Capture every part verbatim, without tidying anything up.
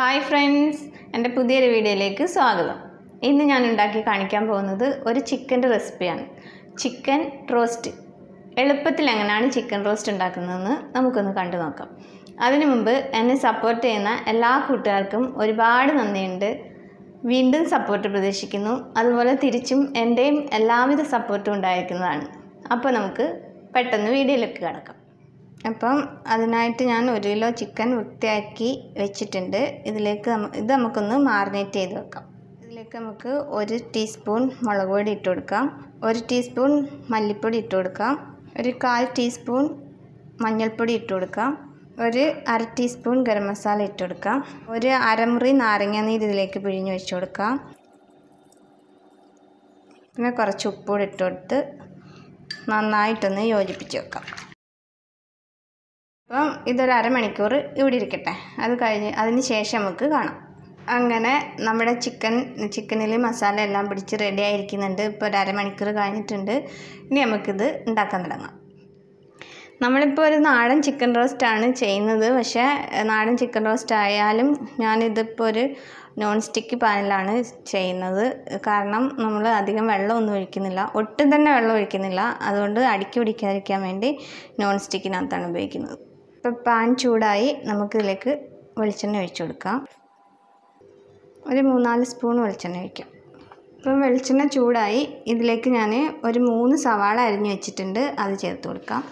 Hi friends, I am going to video. This is a chicken recipe. Chicken roast. I am going chicken roast. That's why support all support support Now, I will cook chicken with a chicken. I will cook one teaspoon of malagodi, one teaspoon of malipodi, one teaspoon of manjalpodi, one teaspoon of garam masala, one aramri naranga, I will cook it. Now, this is the That's chicken. Chicken is masala. It is ready to cook. Now, we chicken roast. Chicken roast. I non-sticky panel chain Karnam Namla Adikam Valo Nurkinilla, Otten than Valo Vikinilla, Adondo Adicudicamende, non-sticky Nathan Bakin. Pan chudai, Namakalek, Vilchanavichudka. Very moonal spoon Vilchanavik. From Vilchana chudai, Idlekinane, or moon savada in your chitender, Adichatulka.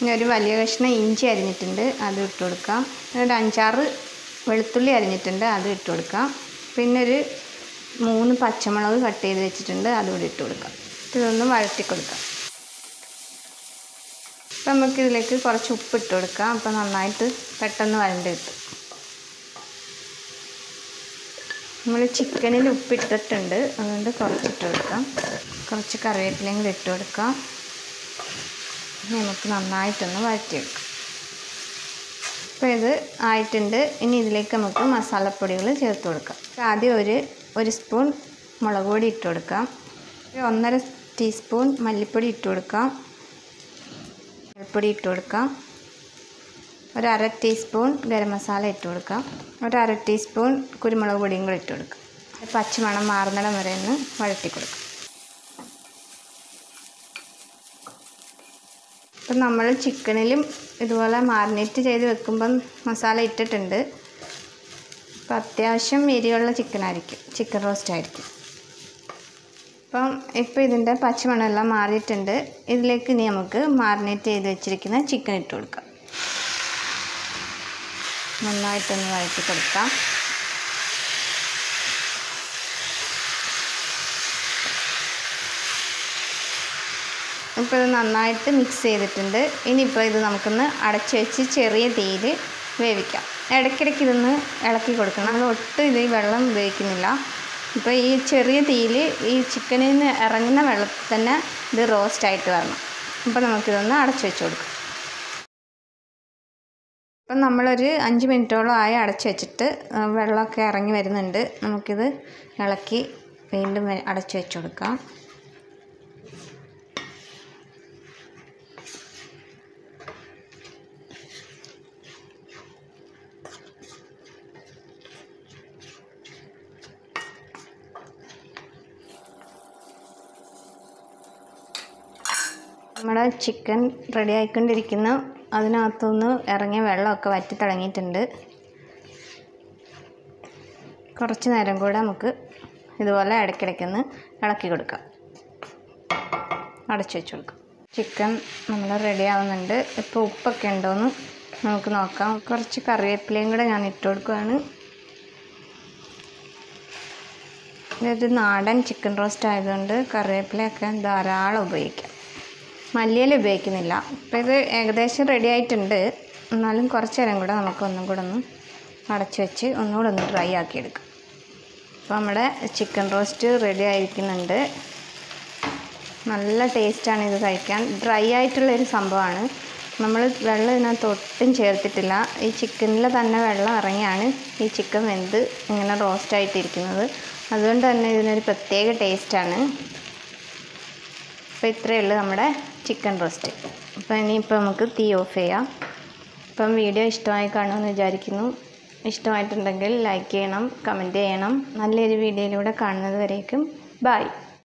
Very valuation inch in it in the other Turka. And Anchar. വെളുത്തുള്ളി അരിഞ്ഞിട്ടുണ്ട് അത് ഇട്ടു കൊടുക്കാം പിന്നെ ഒരു മൂന്ന് പച്ചമുളക് cut ചെയ്തു വെച്ചിട്ടുണ്ട് അത് കൂടി ഇട്ടു കൊടുക്കാം ഇതൊന്ന് വഴറ്റി കൊടുക്കാം അപ്പോൾ നമുക്ക് ഇതിലേക്ക് കുറച്ച് ഉപ്പ് ഇട്ടു കൊടുക്കാം അപ്പോൾ നന്നായിട്ട് പെട്ടെന്ന് വഴണ്ടി കിട്ടും നമ്മൾ ചിക്കനിൽ ഉപ്പ് ഇട്ടിട്ടുണ്ട് അതുകൊണ്ട് കുറച്ച് ഇട്ടു കൊടുക്കാം കുറച്ച് കറിവേപ്പിലയും കൂടി ഇട്ടു കൊടുക്കാം നമുക്ക് നന്നായിട്ടൊന്ന് വഴറ്റിയെടുക്കാം Now, I will add masala powder. one spoon of malagodi, one teaspoon of malipodi, one teaspoon of garam masala, one teaspoon of kurumalagodi. Now, we will marinate the chicken with masala. We will marinate the chicken roast. Now, we will marinate the chicken with Now we will mix it. Now we will add a cherry. We will add a cherry. We will add a cherry. We will add a cherry. We will add a roast. We will add a cherry. We will add a cherry. We will add a Chicken ready icon Dirikina, Adanatunu, Aranga Vella, Kavati Tarangi tender Corchin Arangoda Muka, Hidola Adakakana, Adakigurka Adachurk. Chicken, Namla ready almonder, a popa candon, Nakanaka, Corchicare, playing and it told Kanu. There is an ardent chicken roast under, carre plaque and the Arad bake. Malele bake in the egg ready item there, Nalan Corcher and Gudanakon, Arachechi, Unod and dry akid. Pamada, chicken roast ready ikin under Nalla taste and is I can dry itil sambana. Namel Vella in a thotin chair titilla, a chicken la than Vella Ranganis, a chicken vendor in a roast itin, other than a potato taste and Chicken roast. Now, we will cook the appam video ഇഷ്ടമായി കാണുമെന്ന് വിചാരിക്കുന്നു. ഇഷ്ടമായിട്ടുണ്ടെങ്കിൽ like ചെയ്യണം, comment ചെയ്യണം. നല്ലൊരു വീഡിയോയിലൂടെ കാണുന്നത് വരേക്കും ബൈ.